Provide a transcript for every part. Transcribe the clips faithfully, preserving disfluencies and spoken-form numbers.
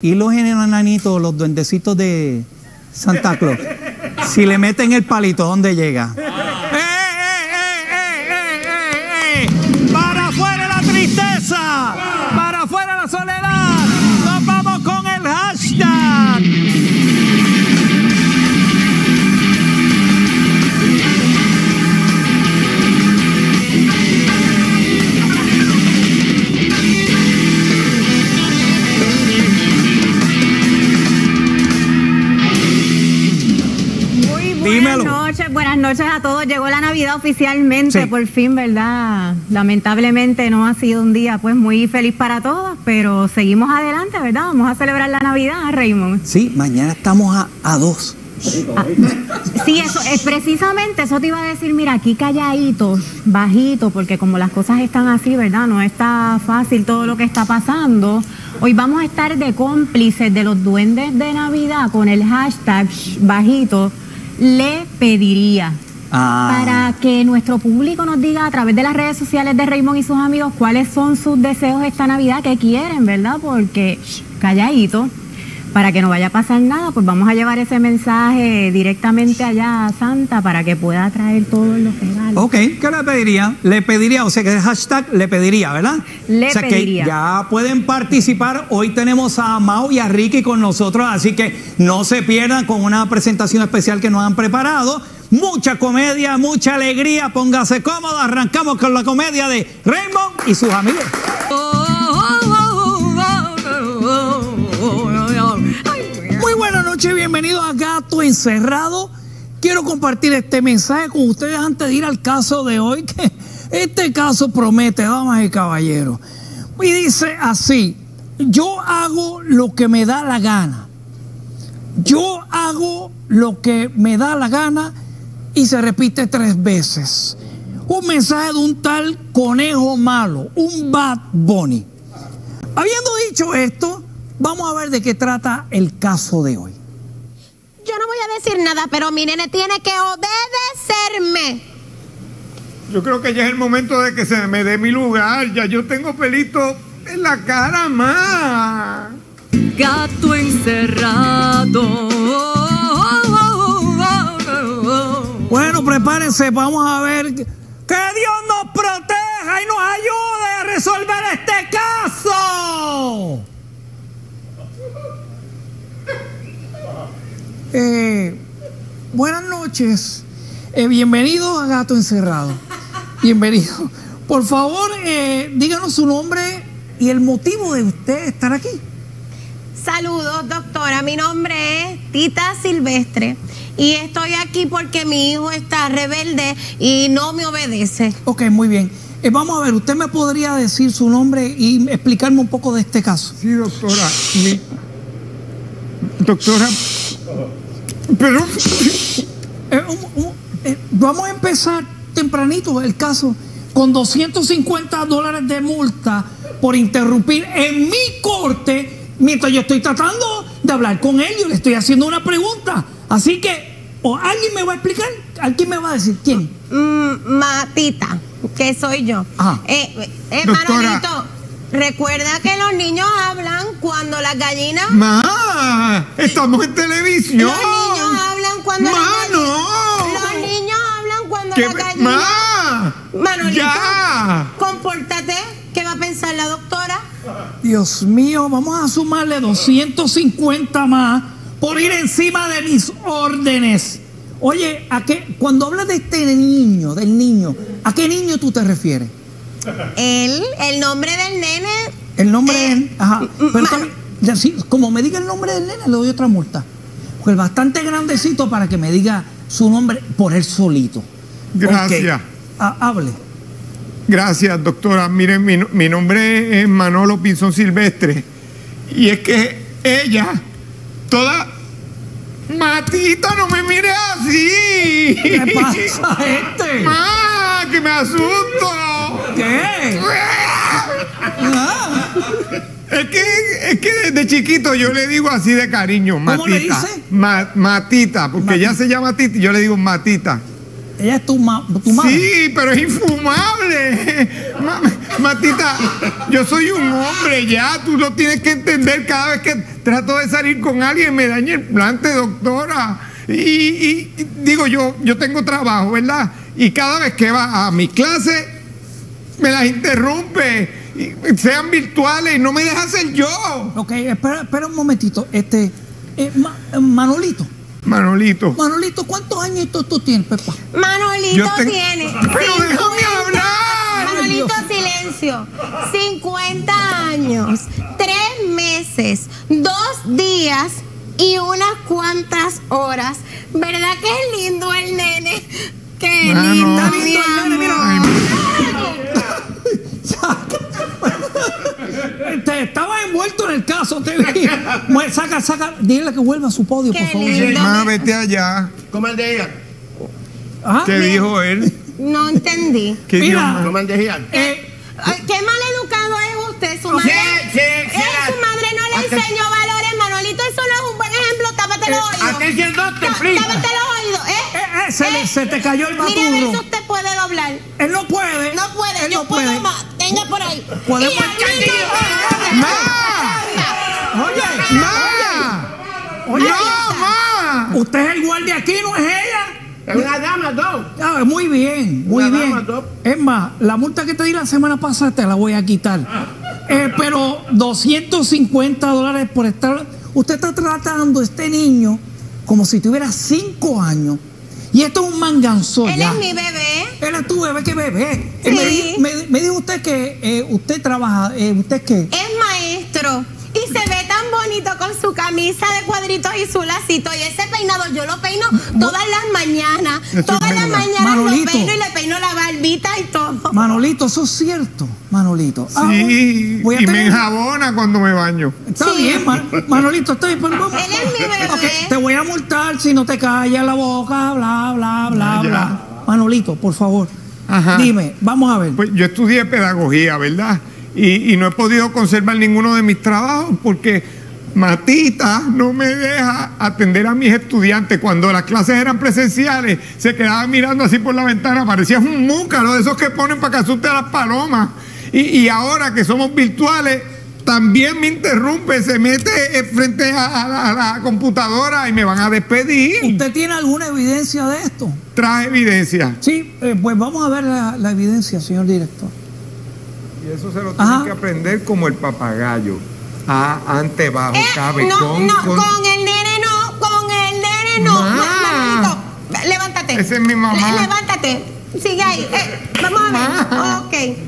Y los enanitos, los duendecitos de Santa Claus, si le meten el palito, ¿dónde llega? ¡Eh, eh, eh, eh, eh, eh! ¡Para afuera la tristeza! ¡Para afuera la soledad! ¡Nos vamos con el hashtag! Buenas noches a todos. Llegó la Navidad oficialmente, sí. Por fin, ¿verdad? Lamentablemente no ha sido un día pues muy feliz para todos, pero seguimos adelante, ¿verdad? Vamos a celebrar la Navidad, Raymond. Sí, mañana estamos a, a dos. Ah, sí, eso es precisamente, eso te iba a decir, mira, aquí calladitos, bajito, porque como las cosas están así, ¿verdad? No está fácil todo lo que está pasando. Hoy vamos a estar de cómplices de los duendes de Navidad con el hashtag bajito. Le pediría ah. para que nuestro público nos diga a través de las redes sociales de Raymond y sus amigos cuáles son sus deseos esta Navidad, que quieren, ¿verdad? Porque calladito, para que no vaya a pasar nada, pues vamos a llevar ese mensaje directamente allá a Santa para que pueda traer todos los regalos. Ok, ¿qué le pediría? Le pediría, o sea que el hashtag le pediría, ¿verdad? Le o sea, pediría. Que ya pueden participar, hoy tenemos a Mau y a Ricky con nosotros, así que no se pierdan con una presentación especial que nos han preparado. Mucha comedia, mucha alegría, póngase cómodo, arrancamos con la comedia de Raymond y sus amigos. Bienvenidos a Gato Encerrado. Quiero compartir este mensaje con ustedes antes de ir al caso de hoy, que este caso promete, damas y caballeros. Y dice así: yo hago lo que me da la gana. Yo hago lo que me da la gana y se repite tres veces. Un mensaje de un tal Conejo Malo, un Bad Bunny. Habiendo dicho esto, vamos a ver de qué trata el caso de hoy. Yo no voy a decir nada, pero mi nene tiene que obedecerme. Yo creo que ya es el momento de que se me dé mi lugar. Ya yo tengo pelito en la cara, ma. Gato encerrado. Bueno, prepárense, vamos a ver. Que Dios nos proteja y nos ayude a resolver este caso. Eh, buenas noches, eh, bienvenidos a Gato Encerrado. Bienvenido. Por favor, eh, díganos su nombre y el motivo de usted estar aquí. Saludos, doctora, mi nombre es Tita Silvestre y estoy aquí porque mi hijo está rebelde y no me obedece. Ok, muy bien. Eh, vamos a ver, ¿usted me podría decir su nombre y explicarme un poco de este caso? Sí, doctora. Mi... Doctora... Pero eh, um, um, eh, vamos a empezar tempranito el caso con doscientos cincuenta dólares de multa por interrumpir en mi corte mientras yo estoy tratando de hablar con él. Yo le estoy haciendo una pregunta, así que o alguien me va a explicar, alguien me va a decir quién. Mm, matita, que soy yo. Eh, eh, Manolito, recuerda que los niños hablan cuando las gallinas. ¡Ma! ¡Estamos en televisión! Los niños hablan cuando. ¡Ma, las no! Los niños hablan cuando las gallinas. ¡Ma! Manolito, ya. Compórtate. ¿Qué va a pensar la doctora? Dios mío, vamos a sumarle doscientos cincuenta más por ir encima de mis órdenes. Oye, ¿a qué? Cuando hablas de este niño, del niño, ¿a qué niño tú te refieres? Él, el nombre del nene. El nombre eh, es, ajá. Pero también, así, como me diga el nombre del nene, le doy otra multa. Pues bastante grandecito para que me diga su nombre por él solito. Gracias. Okay. Ah, hable. Gracias, doctora. Miren, mi, mi nombre es Manolo Pinzón Silvestre. Y es que ella, toda... Matita, no me mire así. ¿Qué pasa a este? ¡Ah, que me asusto! ¿Qué? Ah. Es que, es que desde chiquito yo le digo así de cariño, Matita. ¿Cómo le dice? Ma, Matita, porque Matita. Ella se llama Tita y yo le digo Matita. Ella es tu, ma tu madre. Sí, pero es infumable. Matita, yo soy un hombre ya. Tú lo tienes que entender. Cada vez que trato de salir con alguien me daña el plante, doctora. Y, y, y digo, yo, yo tengo trabajo, ¿verdad? Y cada vez que va a mis clases me las interrumpe. Sean virtuales y no me deja ser yo. Ok, espera, espera un momentito. Este, eh, Ma Manolito. Manolito. Manolito, ¿cuántos añitos tú tienes, Pepa? Manolito te... tiene... ¡Pero cincuenta... déjame hablar! Manolito, silencio. cincuenta años, tres meses, dos días y unas cuantas horas. ¿Verdad que es lindo el nene? ¡Qué Mano. lindo, mi amor! Mira, te estaba envuelto en el caso, te vi. Saca, saca, dile que vuelva a su podio, Qué por favor. Lindo. Mamá, vete allá. ¿Cómo el de ella? ¿Ah? ¿Qué Bien. dijo él? No entendí. ¿Qué Mira, ¿Cómo el de ella? Eh, ¿Qué mal educado es usted? Su madre, sí, sí, sí, él, sí, su madre no le enseñó valores, Manolito. Eso no es un buen ejemplo. Tápate los oídos. Atención, doctor, prima. Tápate los oídos, ¿eh? eh, eh, se, eh le, se te cayó el maturro. Mira, a ver si usted puede doblar. Él no puede. No puede, él yo no puede. puedo más. Venga por ahí. Podemos. ¡Ma! Oye, ma. Oye, ma. Usted es el guardia aquí, ¿no es ella? Es una dama, dos. Ah, muy bien, muy una bien. Dama, dos. Es más, la multa que te di la semana pasada te la voy a quitar. Ah. Eh, pero doscientos cincuenta dólares por estar. Usted está tratando a este niño como si tuviera cinco años. Y esto es un manganzón. Él ya. es mi bebé. Él es tu bebé, ¿qué bebé? Sí. Me, me, me dijo usted que eh, usted trabaja, eh, ¿usted qué? Es maestro y se ve tan bonito con su camisa de cuadritos y su lacito. Y ese peinado yo lo peino todas las mañanas. Eso todas las mañanas Manolito. lo peino y le peino la barbita y todo. Manolito, eso es cierto, Manolito. Sí, ah, voy, voy a y tener... me enjabona cuando me baño. Está sí. bien, Man Manolito, estoy... Él es mi bebé. Okay, te voy a multar si no te callas la boca, bla, bla, bla, Allá. bla. Manolito, por favor, Ajá. dime, vamos a ver. Pues yo estudié pedagogía, ¿verdad? Y, y no he podido conservar ninguno de mis trabajos porque Matita no me deja atender a mis estudiantes. Cuando las clases eran presenciales, se quedaba mirando así por la ventana, parecía un múcaro de esos que ponen para que asusten a las palomas. Y, y ahora que somos virtuales, también me interrumpe, se mete frente a, a, a la computadora y me van a despedir. ¿Usted tiene alguna evidencia de esto? Traje evidencia. Sí, eh, pues vamos a ver la, la evidencia, señor director. Y eso se lo tiene Ajá. que aprender como el papagayo. A, ante, bajo, eh, cabe, no, con, no, con... con el nene no, con el nene no. Ma. Ma, Manolito, levántate. Esa es mi mamá. Le, levántate, sigue ahí. Eh, vamos a Ma. ver. Ok,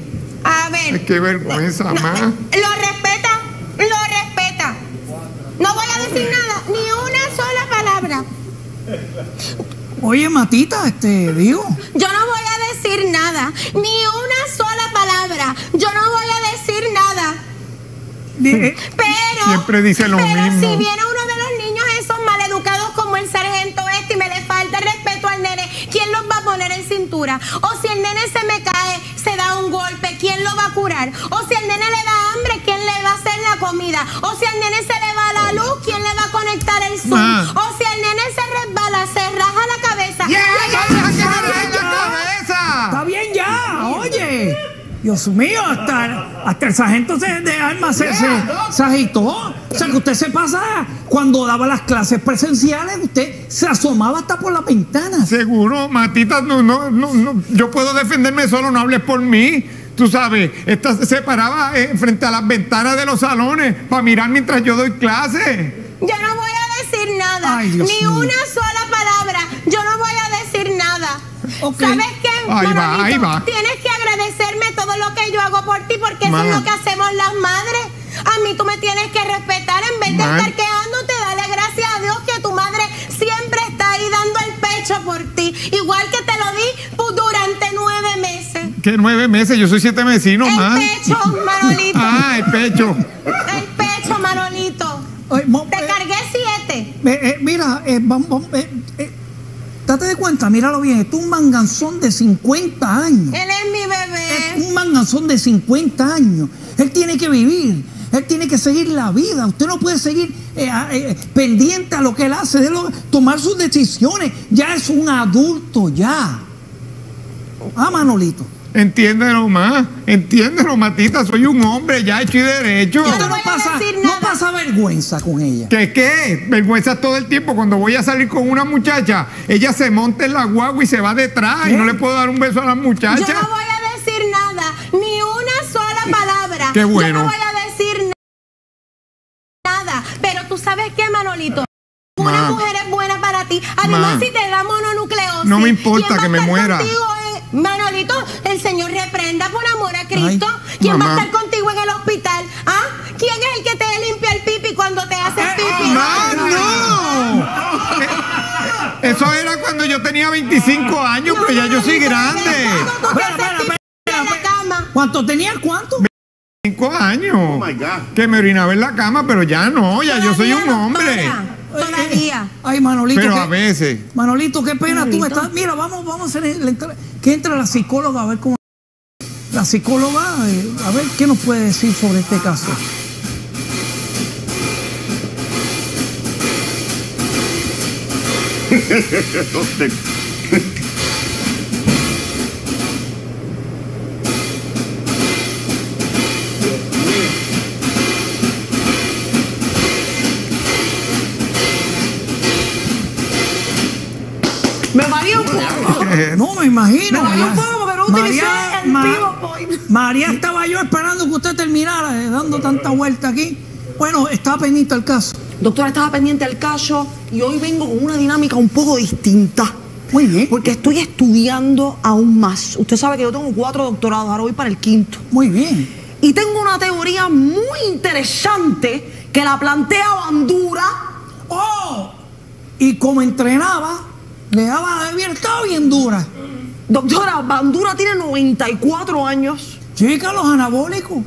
a ver. Es qué vergüenza, no, ma. Lo respeta, lo respeta. No voy a decir nada, ni una sola palabra. Oye, Matita, este, digo. Yo no voy a decir nada, ni una sola palabra. Yo no voy a decir nada. ¿Eh? Pero, Siempre dice lo pero mismo. si viene uno de los niños esos maleducados como el sargento este y me le falta respeto al nene, ¿quién los va a poner en cintura? O si el nene se me cae, se da un golpe, ¿quién lo va a curar? O si al nene le da hambre, ¿quién le va a hacer la comida? O si al nene se le va la luz, ¿quién le va a conectar el Zoom? Ma. O si al nene se resbala, se raja la cabeza. Yeah, yeah, yeah, yeah, yeah, yeah, yeah. Está bien ya, oye. Dios mío, hasta, hasta el sargento de armas se, se, se agitó. O sea, que usted se pasa cuando daba las clases presenciales, usted se asomaba hasta por la ventana. Seguro, Matita, no, no, no, no. Yo puedo defenderme solo, no hables por mí. Tú sabes, esta se paraba eh, frente a las ventanas de los salones para mirar mientras yo doy clases. Yo no voy a decir nada, Ay, Dios ni Dios. una sola palabra. Yo no voy a decir nada. Okay. ¿Sabes qué? Ahí va, ahí va. Tienes que agradecerme todo lo que yo hago por ti, porque Ma. eso es lo que hacemos las madres. A mí tú me tienes que respetar. En vez de Ma. estar quejándote, dale gracias a Dios que tu madre siempre está ahí dando el pecho por ti. Igual que te lo di pues, durante nueve meses. ¿Qué nueve meses? Yo soy siete vecinos, más. El pecho, Manolito. Ah, el pecho. El pecho, Manolito. Ay, mo, te eh, cargué siete. Eh, eh, mira, eh, vamos... Eh, eh. Date de cuenta, míralo bien, esto es un manganzón de cincuenta años. Él es mi bebé. Es un manganzón de cincuenta años. Él tiene que vivir, él tiene que seguir la vida. Usted no puede seguir eh, eh, pendiente a lo que él hace, de lo, tomar sus decisiones. Ya es un adulto, ya. Ah, Manolito. Entiéndelo más, entiéndelo, Matita, soy un hombre ya hecho y derecho. Yo no, no, pasa, no pasa vergüenza con ella. ¿Qué qué? Vergüenza todo el tiempo. Cuando voy a salir con una muchacha, ella se monta en la guagua y se va detrás. ¿Qué? Y no le puedo dar un beso a la muchacha. Yo no voy a decir nada, ni una sola palabra. Qué bueno. Yo no voy a decir nada, pero tú sabes qué, Manolito. Ma. Una mujer es buena para ti. Además, ma, si te da mononucleosis. No me importa que me muera. Manolito, el Señor reprenda por amor a Cristo. Ay, ¿quién mamá. va a estar contigo en el hospital? ¿Ah? ¿Quién es el que te limpia el pipi cuando te haces pipi? ¡Ah, no! Eso era cuando yo tenía veinticinco años, no, pero ya Manolito, yo soy grande. ¿Cuánto tenías? ¿Cuánto? veinticinco años. Oh my God. Que me orinaba en la cama, pero ya no, ya yo soy un no, hombre. Toda. Todavía. Ay, Manolito. Pero a que, veces. Manolito, qué pena. Manolito. Tú estás. Mira, vamos, vamos a hacer. Que entra la psicóloga a ver cómo. La psicóloga, eh, a ver qué nos puede decir sobre este caso. No me imagino. No, yo puedo, pero utilicé el vivo point. María, estaba yo esperando que usted terminara, eh, dando tanta vuelta aquí. Bueno, estaba pendiente al caso. Doctora, estaba pendiente al caso y hoy vengo con una dinámica un poco distinta. Muy bien. Porque estoy estudiando aún más. Usted sabe que yo tengo cuatro doctorados, ahora voy para el quinto. Muy bien. Y tengo una teoría muy interesante que la plantea Bandura. ¡Oh! Y como entrenaba, le daba a beber, estaba bien dura. Doctora, Bandura tiene noventa y cuatro años. Chica, los anabólicos.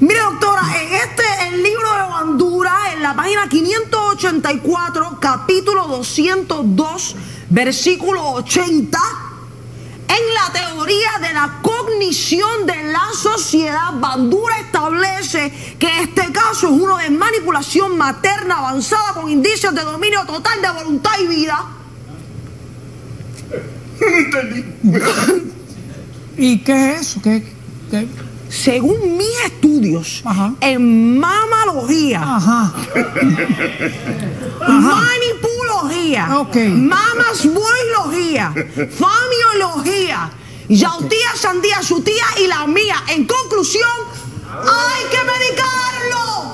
Mire, doctora, en este, el libro de Bandura, en la página quinientos ochenta y cuatro, capítulo doscientos dos, versículo ochenta, en la teoría de la cognición de la sociedad, Bandura establece que este caso es uno de manipulación materna avanzada con indicios de dominio total de voluntad y vida. ¿Y qué es eso? ¿Qué, qué? Según mis estudios, ajá, en mamalogía, ajá, ajá, manipulología, okay, mamas boylogía, famiología, okay, yautía, sandía, su tía y la mía. En conclusión, hay que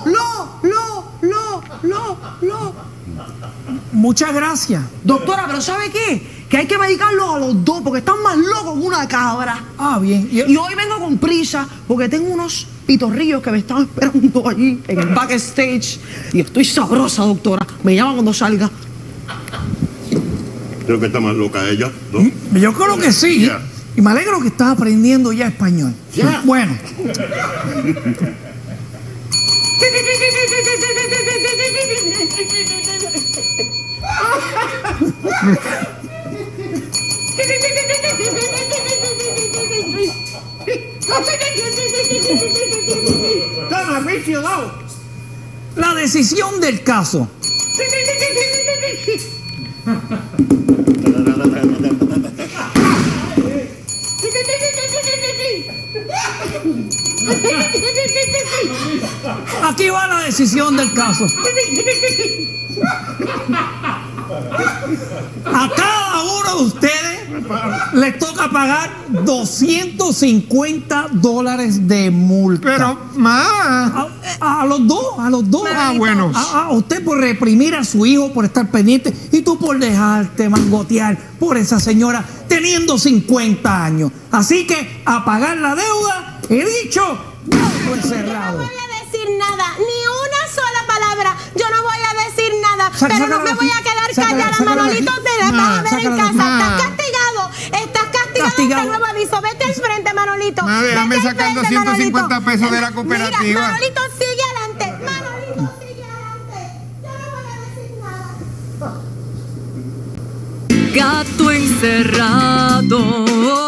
medicarlo. Lo, lo, lo, lo, lo. Muchas gracias. Doctora, pero ¿sabe qué? Que hay que medicarlos a los dos, porque están más locos que una cabra. Ah, bien. Y, el... y hoy vengo con prisa, porque tengo unos pitorrillos que me están esperando allí, en el backstage. Y estoy sabrosa, doctora. Me llaman cuando salga. Creo que está más loca ella, ¿no? ¿Mm? Yo creo que sí. Yeah. Y me alegro que estás aprendiendo ya español. Yeah. Bueno. La decisión del caso. Aquí va la decisión del caso. A cada uno de ustedes les toca pagar doscientos cincuenta dólares de multa. Pero, ma. A, a los dos, a los dos. Ah, bueno. A, a usted por reprimir a su hijo, por estar pendiente. Y tú por dejarte mangotear por esa señora teniendo cincuenta años. Así que a pagar la deuda, he dicho, Gato Encerrado. Yo no voy a decir nada, ni una sola palabra. Yo no voy a decir nada, saca, pero no me voy a quedar callada. Saca, Manolito, te la vas a ver en casa. Ma. Estás castigado, estás castigado. Castigado. Este nuevo aviso. Vete al frente, Manolito. Ma, déjame vete sacando frente, ciento cincuenta Manolito. Pesos de la cooperativa. Mira, Manolito, sigue adelante. Manolito, sigue adelante. Yo no voy a decir nada. Gato encerrado.